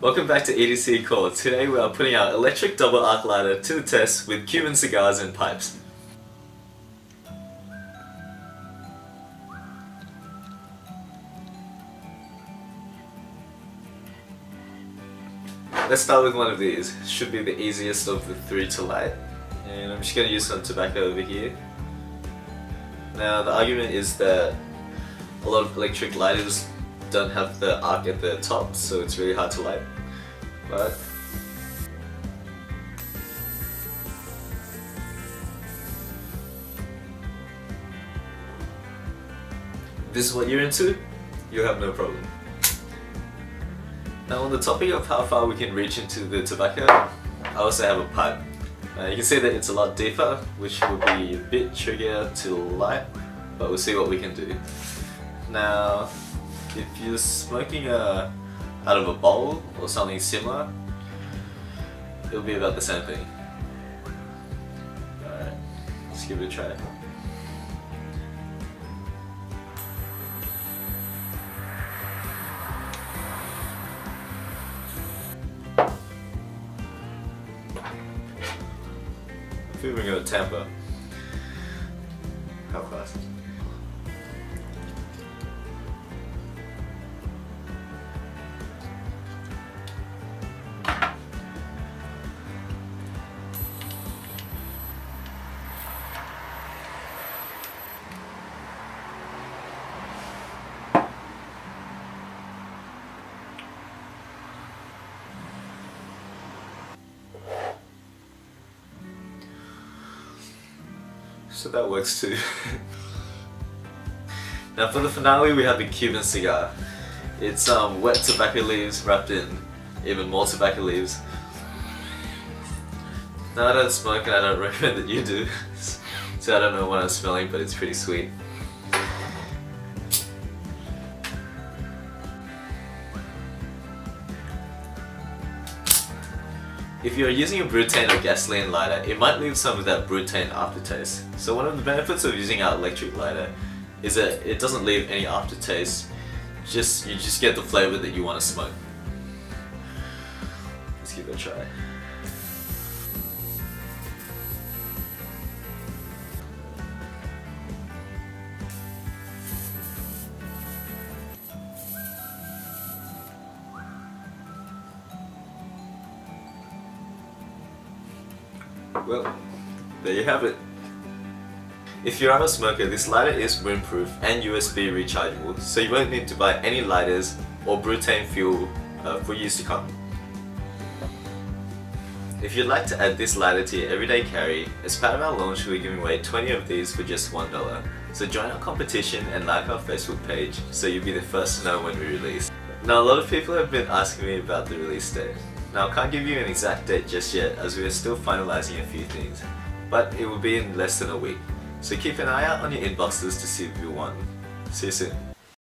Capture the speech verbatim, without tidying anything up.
Welcome back to E D C Core. Today we are putting our electric double arc lighter to the test with Cuban cigars and pipes. Let's start with one of these. Should be the easiest of the three to light. And I'm just going to use some tobacco over here. Now the argument is that a lot of electric lighters don't have the arc at the top, so it's really hard to light. But if this is what you're into, you'll have no problem. Now, on the topic of how far we can reach into the tobacco, I also have a pipe. Uh, you can see that it's a lot deeper, which will be a bit trickier to light, but we'll see what we can do. Now, if you're smoking a, out of a bowl or something similar, it'll be about the same thing. Alright, let's give it a try. I feel we're going to tamper. How fast? So that works too. Now for the finale we have the Cuban cigar. It's um, wet tobacco leaves wrapped in even more tobacco leaves. Now I don't smoke and I don't recommend that you do, so I don't know what I'm smelling, but it's pretty sweet. If you're using a butane or gasoline lighter, it might leave some of that butane aftertaste. So one of the benefits of using our electric lighter is that it doesn't leave any aftertaste, just you just get the flavour that you want to smoke. Let's give it a try. Well, there you have it. If you are a smoker, this lighter is windproof and U S B rechargeable, so you won't need to buy any lighters or butane fuel uh, for years to come. If you'd like to add this lighter to your everyday carry, as part of our launch we're giving away twenty of these for just one dollar. So join our competition and like our Facebook page so you'll be the first to know when we release. Now a lot of people have been asking me about the release date. Now I can't give you an exact date just yet as we are still finalising a few things, but it will be in less than a week. So keep an eye out on your inboxes to see if you won. See you soon.